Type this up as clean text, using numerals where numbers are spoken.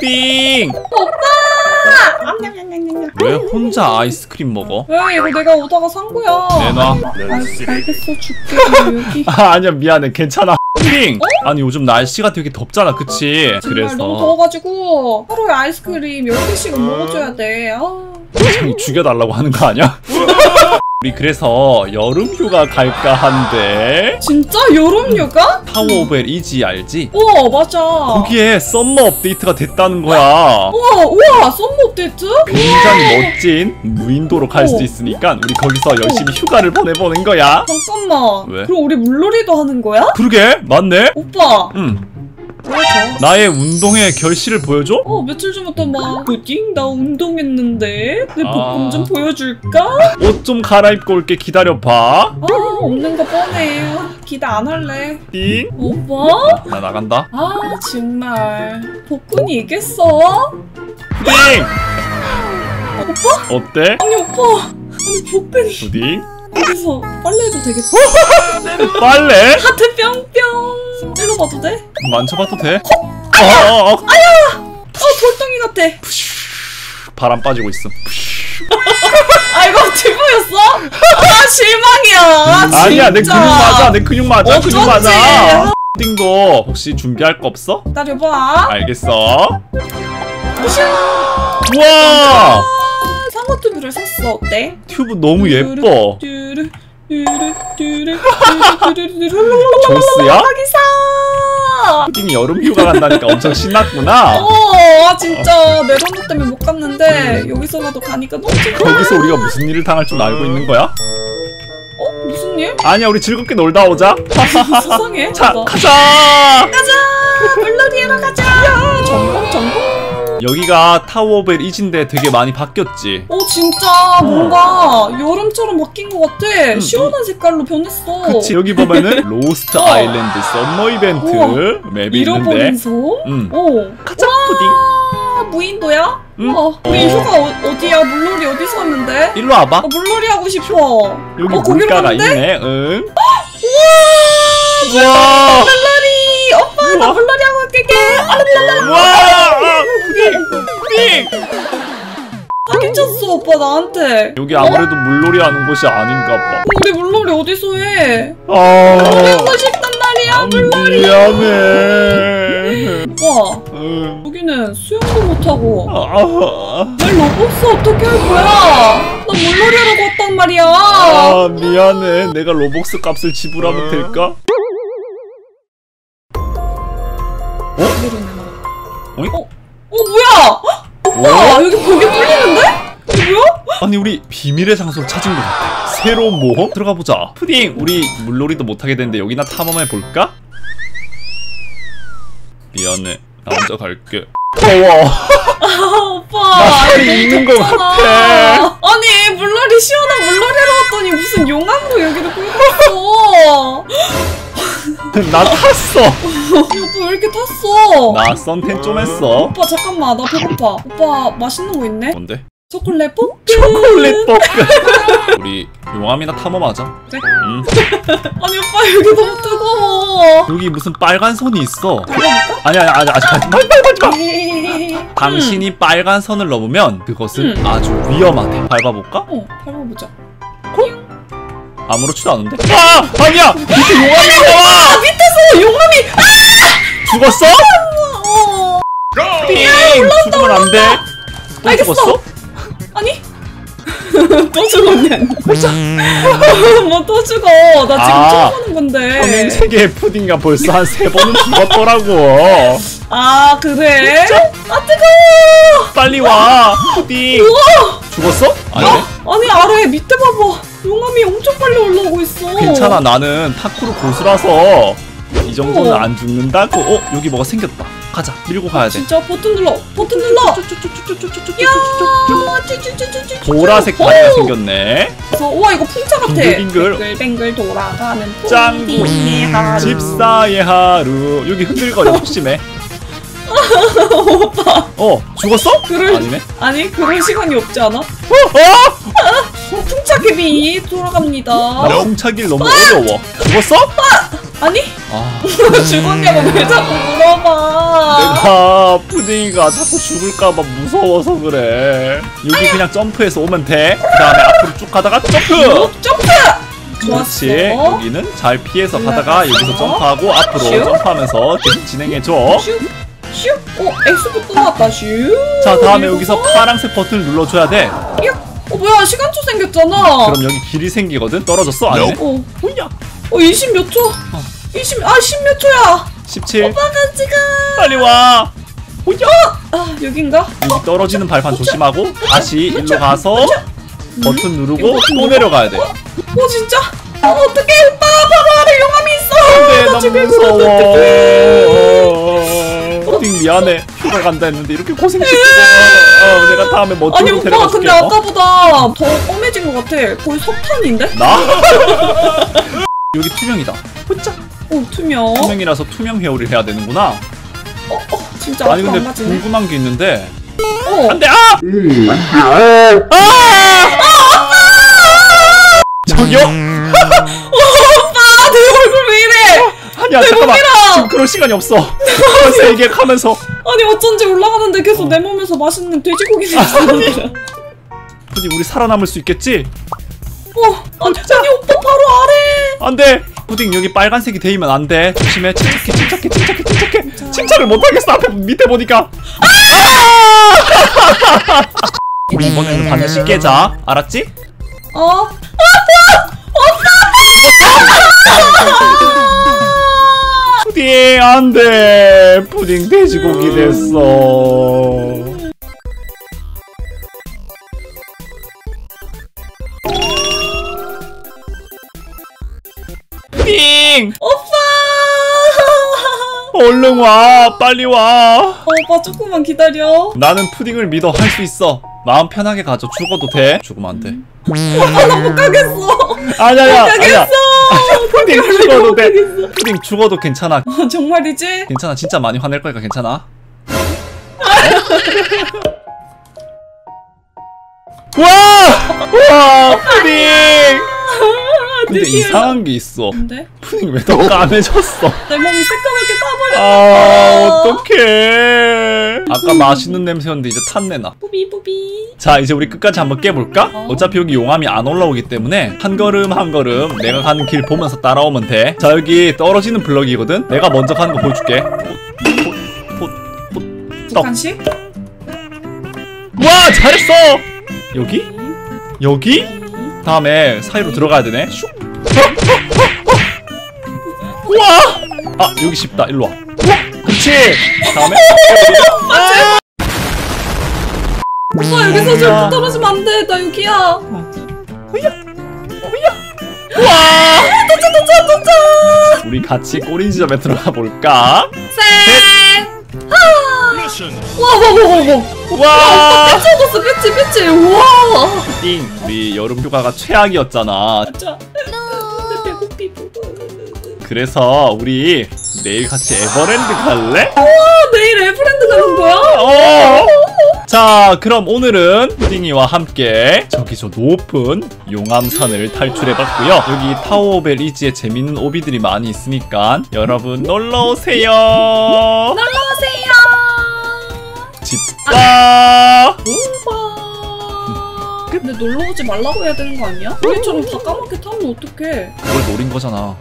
푸딩! 오빠! 왜 혼자 아이스크림 먹어? 왜 이거 내가 오다가 산 거야. 내놔. 알겠어 줄게. 여기. 아 아니야 미안해 괜찮아. 푸딩! 어? 아니 요즘 날씨가 되게 덥잖아 그치? 그래서 너무 더워가지고 하루에 아이스크림 10개씩은 먹어줘야 돼. 아. 죽여달라고 하는 거 아니야? 우리 그래서 여름휴가 갈까 한데. 진짜? 여름휴가? 타워 오브 헬 이지 알지? 어 맞아. 거기에 썸머 업데이트가 됐다는 거야. 우와 썸머 업데이트? 굉장히 멋진 무인도로 갈 수 있으니까 우리 거기서 열심히 휴가를 보내보는 거야. 잠깐만. 왜? 그럼 우리 물놀이도 하는 거야? 그러게 맞네. 오빠 나의 운동의 결실을 보여줘? 며칠 전부터 막 푸딩 나 운동했는데 내 복근 좀 보여줄까? 옷 좀 갈아입고 올게 기다려봐. 없는 거 뻔해. 기대 안 할래. 띵? 오빠? 나 나간다. 아 정말 복근이 이겼어? 띵! 오빠? 어때? 아니 오빠 아니 복근이 푸딩? 여기서 빨래해도 되겠어? 빨래? 하트 뿅뿅 찔러봐도 돼? 만져봐도 돼? 아야! 돌덩이 같아. 바람 빠지고 있어. 아 이거 튜브였어? 아 실망이야. 진짜. 아니야 내 근육 맞아. 어쩐지. 근육 맞아. 띵도 혹시 준비할 거 없어? 기다려봐. 알겠어. 우와. 상어 튜브를 샀어. 어때? 튜브 너무 예뻐. 조스야? 푸딩이 여름휴가 간다니까 엄청 신났구나. 진짜 내 손톱 때문에 못 갔는데 여기서라도 가니까 너무 좋아. 거기서 우리가 무슨 일을 당할 줄 알고 있는 거야? 무슨 일? 아니야 우리 즐겁게 놀다 오자. 수상해. 자 가자 물놀이하러 가자. 전공 여기가 타워 오브 헬 이지인데 되게 많이 바뀌었지? 진짜 뭔가 여름처럼 바뀐 것 같아. 시원한 색깔로 변했어. 그치 여기 보면은 로스트 아일랜드 썸머 이벤트 맵이 있는데. 가자 푸딩. 무인도야? 우리 휴가 어디야? 물놀이 어디서 하는데? 일로 와봐. 물놀이 하고 싶어. 여기 물가가 있네. 우와 물놀이. 오빠 나 물놀이 하고 갈게. 미쳤어 오빠 나한테. 여기 아무래도 물놀이 하는 곳이 아닌가 봐. 우리 물놀이 어디서 해? 놀고 싶단 말이야 물놀이. 미안해. 오빠 여기는 수영도 못하고 왜 로블록스 어떻게 할 거야? 나 물놀이 하라고 왔단 말이야. 미안해. 내가 로블록스 값을 지불하면 될까? 뭐야? 오빠 여기 벽이 뚫리는데? 뭐야? 아니 우리 비밀의 장소를 찾은 것 같아. 새로운 모험? 들어가보자. 푸딩 우리 물놀이도 못하게 됐는데 여기나 탐험해볼까? 미안해 나 혼자 갈게. 더워. 오빠 나 살이 있는 것 같아. 아니 물놀이 시원한 물놀이하러 왔더니 무슨 용암으로 여기를 끌고 왔어. 나 탔어. 오빠 왜 이렇게 탔어? 나 선텐 좀 했어. 오빠 잠깐만 나 배고파. 오빠 맛있는 거 있네? 뭔데? 초콜릿 볶음. 우리 용암이나 탐험하자. 그래? 아니 오빠 여기 너무 뜨거워. 여기 무슨 빨간 선이 있어. 아니야 아직 밟지마. 당신이 빨간 선을 넘으면 그것은 아주 위험하대. 밟아볼까? 밟아보자. 아무렇지도 않은데? 아니야! 밑에 용암이 나와! 밑에서 용암이! 죽었어? 죽으면 안 돼. 또 죽었어? 아니? 또 죽었냐? 뭐 또 죽어. 나 지금 처음 보는 건데. 평행 세계의 푸딩이가 벌써 한 3번은 죽었더라고. 그래? 진짜? 뜨거워! 빨리 와 푸딩. 우와! 죽었어? 아니네? 아니 아래 밑에 봐봐. 용암이 엄청 빨리 올라오고 있어. 괜찮아 나는 파쿠르 고수라서 이 정도는 안 죽는다고. 여기 뭐가 생겼다. 가자 밀고 가야 돼. 진짜 버튼 눌러. 보라색 바퀴가 생겼네. 우와 이거 풍차 같아. 빙글빙글 돌아가는 짱구의 하루 집사의 하루. 여기 흔들거려 조심해. 오빠 죽었어? 아니네. 아니 그럴 시간이 없지 않아? 풍차개비 돌아갑니다. 나 풍차길 너무 어려워. 죽었어? 아니? 뭐로 죽었냐고 왜 자꾸 물어봐. 내가 푸딩이가 자꾸 죽을까봐 무서워서 그래. 여기 아니야. 그냥 점프해서 오면 돼. 그 다음에 앞으로 쭉 가다가 점프! 점프! 그렇지. 좋았어. 여기는 잘 피해서 가다가 여기서 점프하고 앞으로 슈? 점프하면서 계속 진행해줘. 슈? 어? X도 끊어왔다. 슈? 자, 다음에 여기서 파란색 버튼을 눌러줘야 돼. 어 뭐야, 시간초 생겼잖아. 그럼 여기 길이 생기거든? 떨어졌어? 안 해? 어. 뭐야? 어 20몇 초? 10몇 초야! 17 오빠 같이 가! 빨리 와! 오야! 아 여긴가? 여기 떨어지는 발판 조심하고 다시 일로 가서 버튼 누르고 또 내려가야 돼. 어 진짜? 어떡해 오빠! 바로 아래 용암이 있어! 나 집에 무서워. 어떡해! 푸딩 미안해. 휴가 간다 했는데 이렇게 고생시키잖아. 내가 다음에 멋진 곳 데려가줄게. 아니 오빠 근데 아까보다 더 껌해진 것 같아. 거의 석탄인데? 나? 여기 투명이다. 혼자. 오 투명. 투명이라서 투명 회오리를 해야 되는구나. 진짜. 아니 근데 궁금한 게 있는데. 안돼. 아! 아! 저기요? 오빠 내 얼굴 왜 이래? 아니야 잠깐만. 지금 그럴 시간이 없어. 그래서 얘기하면서. 아니 어쩐지 올라가는데 계속 내 몸에서 맛있는 돼지고기 냄새가. 근데 우리 살아남을 수 있겠지? 아니 오빠 바로 아래. 안돼. 푸딩 여기 빨간색이 되면 안돼. 조심해. 침착해. 침착을 못하겠어. 앞에 밑에 보니까. 이번에는 반드시 깨자. 알았지? 오빠. 푸딩 안돼. 푸딩 돼지고기 됐어. 오빠! 얼른 와! 빨리 와! 오빠 조금만 기다려. 나는 푸딩을 믿어. 할 수 있어. 마음 편하게 가져. 죽어도 돼. 죽으면 안 돼. 오빠 나 못 가겠어. 아니야. 푸딩 죽어도 돼. 푸딩 죽어도 괜찮아. 정말이지? 괜찮아. 진짜 많이 화낼 거니까 괜찮아. 와! 푸딩! 근데 이상한 게 있어. 근데? 푸딩 왜 더 까매졌어? 내 몸이 새까맣게 까버렸어. 어떡해. 아까 맛있는 냄새였는데 이제 탄내 나. 뿌비뿌비. 자 이제 우리 끝까지 한번 깨볼까? 어차피 여기 용암이 안 올라오기 때문에 한 걸음 한 걸음 내가 가는 길 보면서 따라오면 돼. 자 여기 떨어지는 블럭이거든? 내가 먼저 가는 거 보여줄게. 떡. 와 잘했어. 여기? 여기? 다음에 사이로 들어가야 되네. 슉. 우와! 아 여기 쉽다. 일로 와. 그렇지. 다음에. 오빠 여기서 절대 떨어지면 안 돼. 나 여기야. 오야. 우와! 도착. 우리 같이 꼬린 지점에 들어가 볼까? 셋. 와! 삐쳐졌어, 삐치. 우와! 띵! 우리 여름휴가가 최악이었잖아. 맞아. 근데 배고프고. 그래서 우리 내일 같이 에버랜드 갈래? 우와! 내일 에버랜드 가는 거야? 자, 그럼 오늘은 푸딩이와 함께 저기 저 높은 용암산을 탈출해봤고요. 여기 타워 오브 헬 이지에 재밌는 오비들이 많이 있으니까 여러분 놀러오세요. 집사. 근데 놀러오지 말라고 해야 되는 거 아니야? 우리처럼 다 까맣게 타면 어떡해. 그걸 노린 거잖아.